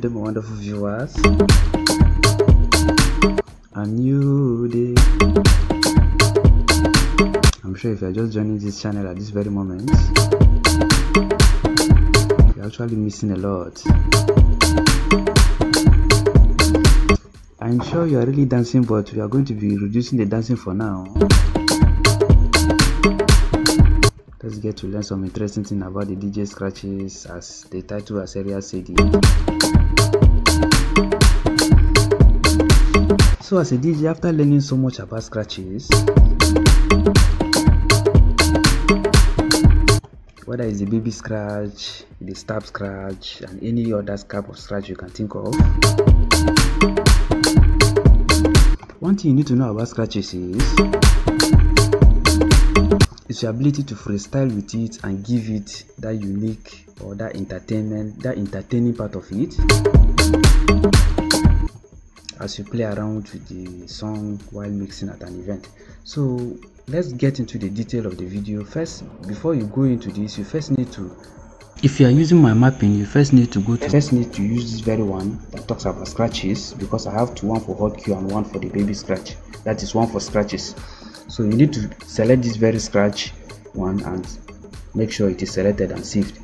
to them, wonderful viewers. A new day. I'm sure if you are just joining this channel at this very moment, you're actually missing a lot. I'm sure you are really dancing, but we are going to be reducing the dancing for now. Let's get to learn some interesting thing about the DJ scratches, as the title as Ariel said it. So as a DJ, after learning so much about scratches, whether it's the baby scratch, the stab scratch, and any other type of scratch you can think of, one thing you need to know about scratches is your ability to freestyle with it and give it that unique or that entertaining part of it as you play around with the song while mixing at an event. So let's get into the detail of the video. First, before you go into this, you first need to, if you are using my mapping, you first need to go to, first need to use this very one that talks about scratches, because I have one for hot cue and one for the baby scratch, that is one for scratches. So you need to select this very scratch one and make sure it is selected and saved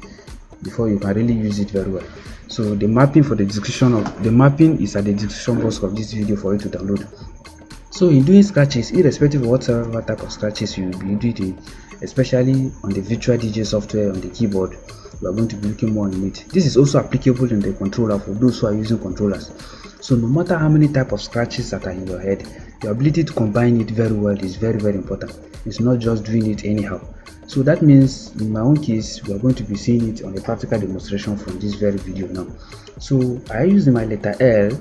before you can really use it very well. So the mapping for the description of the mapping is at the description box of this video for you to download. So in doing scratches, irrespective of whatever type of scratches you will be doing, especially on the virtual DJ software on the keyboard, we are going to be looking more on it. This is also applicable in the controller for those who are using controllers. So no matter how many type of scratches that are in your head, your ability to combine it very well is very important. It's not just doing it anyhow. So that means in my own case, we are going to be seeing it on a practical demonstration from this very video now. So I use my letter L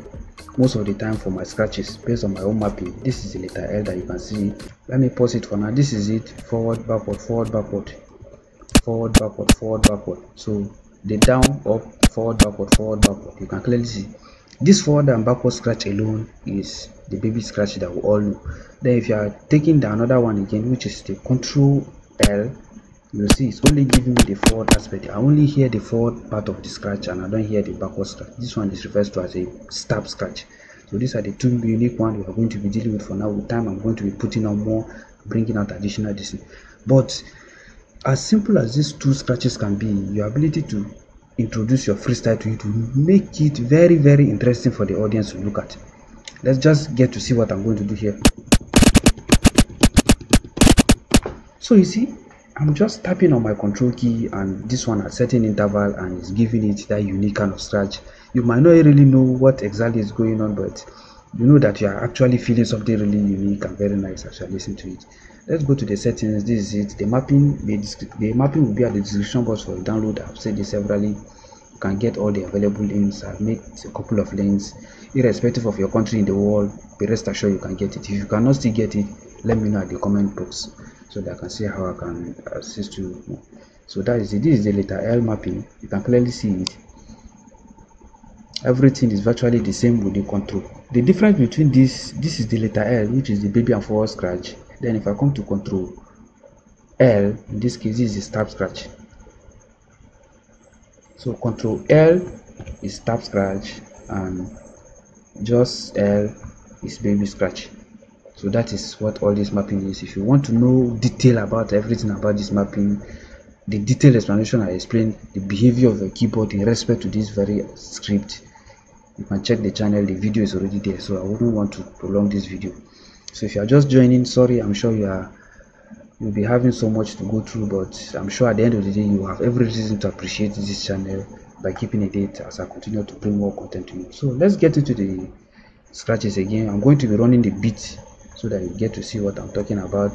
most of the time for my scratches based on my own mapping. This is the letter L that you can see. Let me pause it for now. This is it. Forward, backward, forward, backward, forward, backward, forward, backward. So the down, up, forward, backward, forward, backward. You can clearly see this forward and backward scratch alone is the baby scratch that we all know. Then if you are taking the another one again, which is the Control L, you see it's only giving me the forward aspect. I only hear the forward part of the scratch and I don't hear the backward scratch. This one is referred to as a stab scratch. So these are the two unique ones we are going to be dealing with for now. With time, I'm going to be putting on more, bringing out additional design. But as simple as these two scratches can be, your ability to introduce your freestyle to it will make it very interesting for the audience to look at. Let's just get to see what I'm going to do here. So you see, I'm just tapping on my control key and this one at certain interval, and it's giving it that unique kind of scratch. You might not really know what exactly is going on, but you know that you are actually feeling something really unique and very nice as you listen to it. Let's go to the settings. This is it. The mapping, the mapping will be at the description box for download. I've said this severally. You can get all the available links. I've made a couple of links. Irrespective of your country in the world, be rest assured you can get it. If you cannot still get it, let me know at the comment box so that I can see how I can assist you. So that is it. This is the letter L mapping. You can clearly see it. Everything is virtually the same with the control. The difference between this is the letter L, which is the baby and forward scratch. Then if I come to Control L, in this case this is stab scratch. So Control L is stab scratch and just L is baby scratch. So that is what all this mapping is. If you want to know detail about everything about this mapping, the detailed explanation I explained the behavior of the keyboard in respect to this very script, you can check the channel. The video is already there, so I wouldn't want to prolong this video. So if you are just joining, sorry, I'm sure you'll be having so much to go through, but I'm sure at the end of the day you have every reason to appreciate this channel by keeping a date as I continue to bring more content to you. So let's get into the scratches again. I'm going to be running the beat so that you get to see what I'm talking about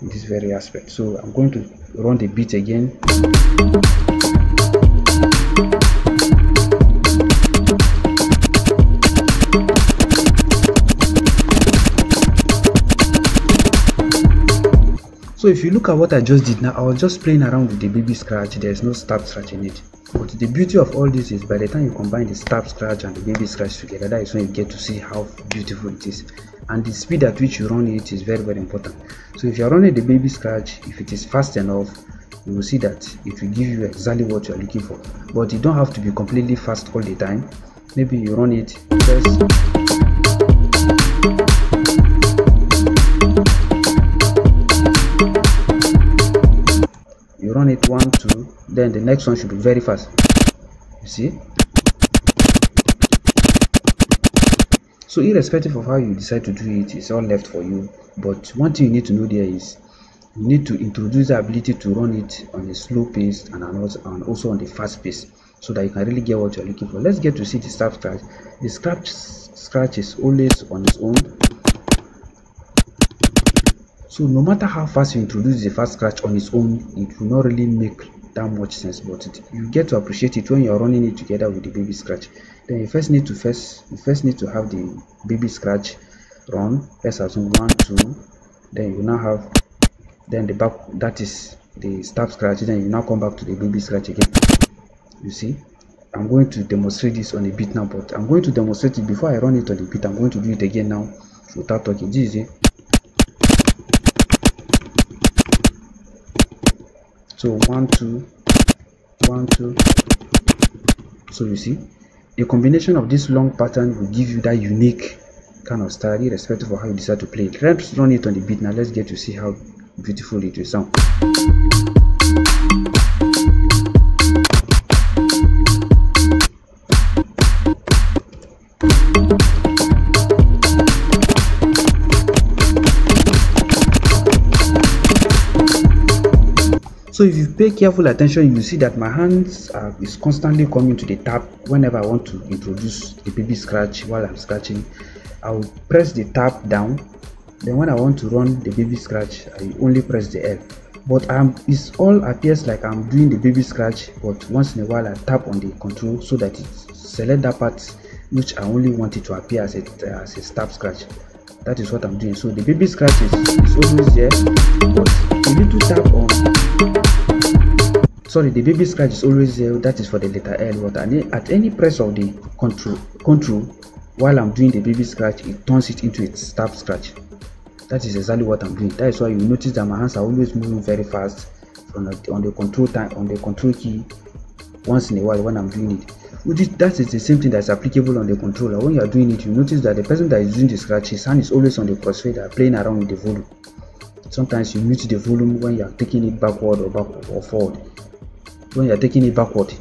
in this very aspect. So I'm going to run the beat again. So if you look at what I just did now, I was just playing around with the baby scratch. There's no stab scratch in it, but the beauty of all this is by the time you combine the stab scratch and the baby scratch together, that is when you get to see how beautiful it is. And the speed at which you run it is very important. So if you are running the baby scratch, if it is fast enough, you will see that it will give you exactly what you are looking for. But you don't have to be completely fast all the time. Maybe you run it first. Run it 1 2, then the next one should be very fast. You see, so irrespective of how you decide to do it, it's all left for you. But one thing you need to know there is you need to introduce the ability to run it on a slow pace and also on the fast pace, so that you can really get what you're looking for. Let's get to see the scratch. The scratch is always on its own. So no matter how fast you introduce the fast scratch on its own, it will not really make that much sense, but you get to appreciate it when you are running it together with the baby scratch. Then you first need to have the baby scratch run. Let's assume 1 2. Then you now have the back, that is the stop scratch. Then you now come back to the baby scratch again. You see, I'm going to demonstrate this on a beat now, but I'm going to demonstrate it before I run it on the beat. I'm going to do it again now without talking. This is it. So 1 2 1 2. So you see, a combination of this long pattern will give you that unique kind of style, irrespective of how you decide to play it. Let's run it on the beat now. Let's get to see how beautiful it will sound. So if you pay careful attention, you see that my hands is constantly coming to the tap. Whenever I want to introduce the baby scratch while I'm scratching, I will press the tap down. Then when I want to run the baby scratch, I only press the L. But it all appears like I'm doing the baby scratch, but once in a while I tap on the control so that it select that part which I only want it to appear as a stop scratch. That is what I'm doing. So the baby scratch is always there, but you need to tap on. Sorry, the baby scratch is always there. That is for the letter L. But at any press of the control while I'm doing the baby scratch, it turns it into its stop scratch. That is exactly what I'm doing. That is why you notice that my hands are always moving very fast on the control key. Once in a while when I'm doing it. That is the same thing that's applicable on the controller. When you are doing it, you notice that the person that is doing the scratch, his hand is always on the crossfader, playing around with the volume. Sometimes you mute the volume when you are taking it backward or forward. When you are taking it backward,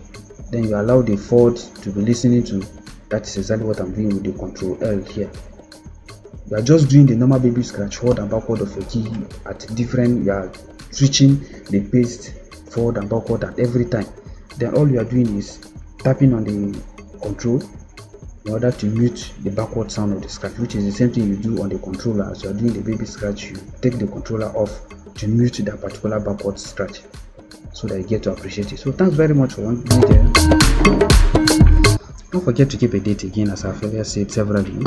then you allow the forward to be listening to. That is exactly what I'm doing with the control L here. You are just doing the normal baby scratch forward and backward of a key at different. You are switching the pace forward and backward at every time. Then all you are doing is tapping on the control in order to mute the backward sound of the scratch, which is the same thing you do on the controller. As you are doing the baby scratch, you take the controller off to mute that particular backward scratch so that you get to appreciate it. So thanks very much for watching there. Don't forget to keep a date again, as I've earlier said severally.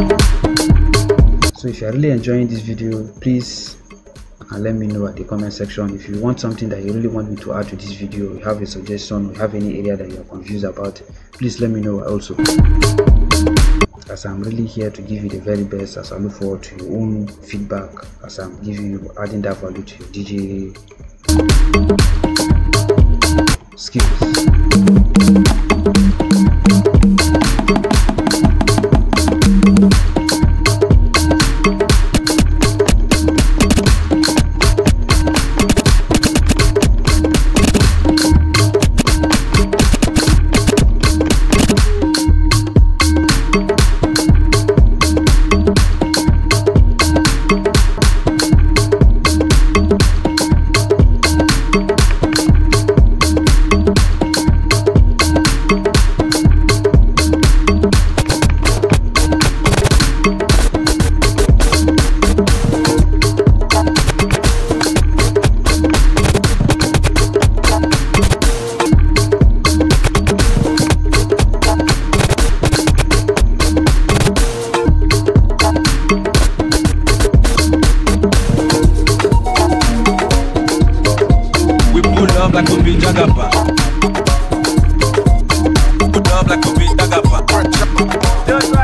So if you are really enjoying this video, please and let me know at the comment section. If you want something that you really want me to add to this video, you have a suggestion, or you have any area that you are confused about, please let me know also, as I'm really here to give you the very best, as I look forward to your own feedback, as I'm giving you, adding that value to your DJ skills. Jagapa. Put up like a big Jagapa.